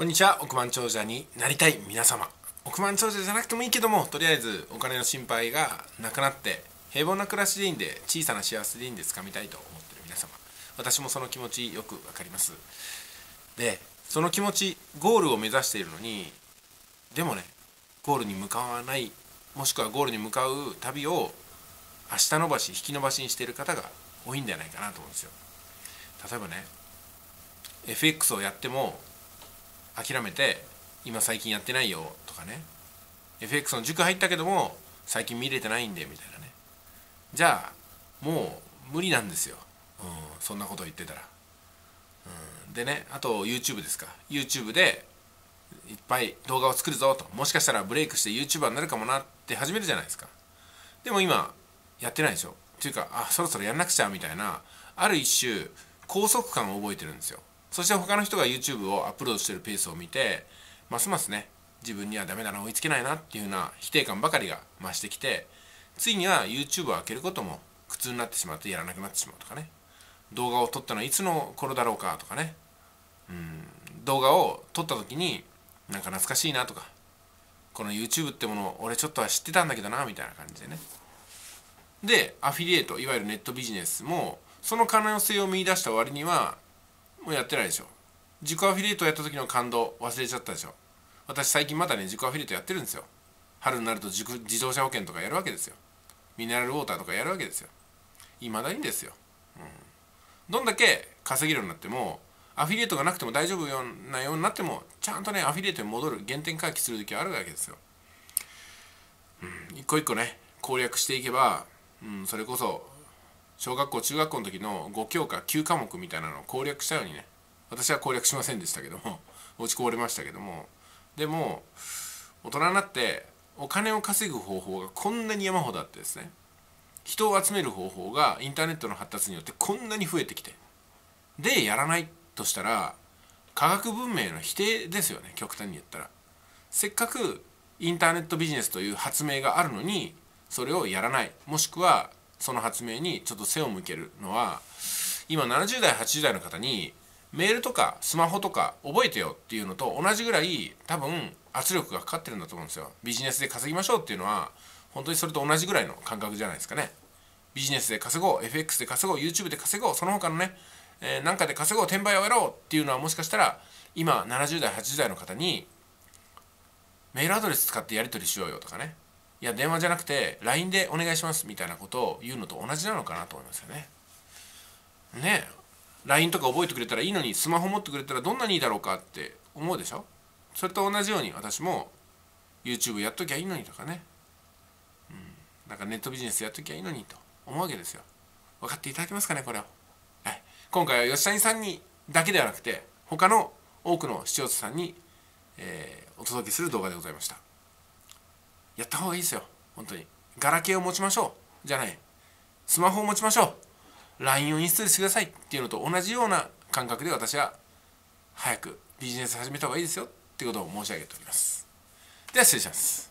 こんにちは。億万長者になりたい皆様、億万長者じゃなくてもいいけども、とりあえずお金の心配がなくなって平凡な暮らしでいいんで、小さな幸せでいいんで掴みたいと思ってる皆様、私もその気持ちよくわかります。で、その気持ち、ゴールを目指しているのに、でもね、ゴールに向かわない、もしくはゴールに向かう旅を明日延ばし引き延ばしにしている方が多いんじゃないかなと思うんですよ。例えばね、 FX をやっても諦めて今最近やってないよとかね、 FX の塾入ったけども最近見れてないんでみたいなね、じゃあもう無理なんですよ、そんなこと言ってたら。でね、あと YouTube ですか、 YouTube でいっぱい動画を作るぞと、もしかしたらブレイクして YouTuber になるかもなって始めるじゃないですか。でも今やってないでしょ、というか、あ、そろそろやんなくちゃみたいな、ある一種拘束感を覚えてるんですよ。そして他の人が YouTube をアップロードしてるペースを見て、ますますね、自分にはダメだな、追いつけないなっていうような否定感ばかりが増してきて、ついには YouTube を開けることも苦痛になってしまってやらなくなってしまうとかね、動画を撮ったのはいつの頃だろうかとかね、動画を撮った時になんか懐かしいなとか、この YouTube ってもの俺ちょっとは知ってたんだけどなみたいな感じでね。で、アフィリエイト、いわゆるネットビジネスもその可能性を見出した割にはもうやってないでしょ。自己アフィリエイトをやった時の感動忘れちゃったでしょ。私最近またね、自己アフィリエイトやってるんですよ。春になると自動車保険とかやるわけですよ。ミネラルウォーターとかやるわけですよ。いまだにですよ。どんだけ稼げるようになっても、アフィリエイトがなくても大丈夫なようになっても、ちゃんとね、アフィリエイトに戻る、原点回帰する時はあるわけですよ。一個一個ね、攻略していけば、それこそ小学校中学校の時の5教科9科目みたいなのを攻略したようにね、私は攻略しませんでしたけども落ちこぼれましたけども、でも大人になってお金を稼ぐ方法がこんなに山ほどあってですね、人を集める方法がインターネットの発達によってこんなに増えてきて、でやらないとしたら科学文明の否定ですよね、極端に言ったら。せっかくインターネットビジネスという発明があるのに、それをやらない、もしくはその発明にちょっと背を向けるのは、今70代80代の方にメールとかスマホとか覚えてよっていうのと同じぐらい多分圧力がかかってるんだと思うんですよ。ビジネスで稼ぎましょうっていうのは本当にそれと同じぐらいの感覚じゃないですかね。ビジネスで稼ごう、 FX で稼ごう、 YouTube で稼ごう、その他のね、なんかで稼ごう、転売をやろうっていうのは、もしかしたら今70代80代の方にメールアドレス使ってやり取りしようよとかね、いや電話じゃなくて LINE でお願いしますみたいなことを言うのと同じなのかなと思いますよね。ねえ、 LINE とか覚えてくれたらいいのに、スマホ持ってくれたらどんなにいいだろうかって思うでしょ。それと同じように私も YouTube やっときゃいいのにとかね、なんかネットビジネスやっときゃいいのにと思うわけですよ。分かっていただけますかね、これを。はい、今回は吉谷さんにだけではなくて他の多くの視聴者さんに、お届けする動画でございました。やった方がいいですよ、本当に。ガラケーを持ちましょうじゃない、スマホを持ちましょう、 LINE をインストールしてくださいっていうのと同じような感覚で、私は早くビジネス始めた方がいいですよってことを申し上げております。では失礼します。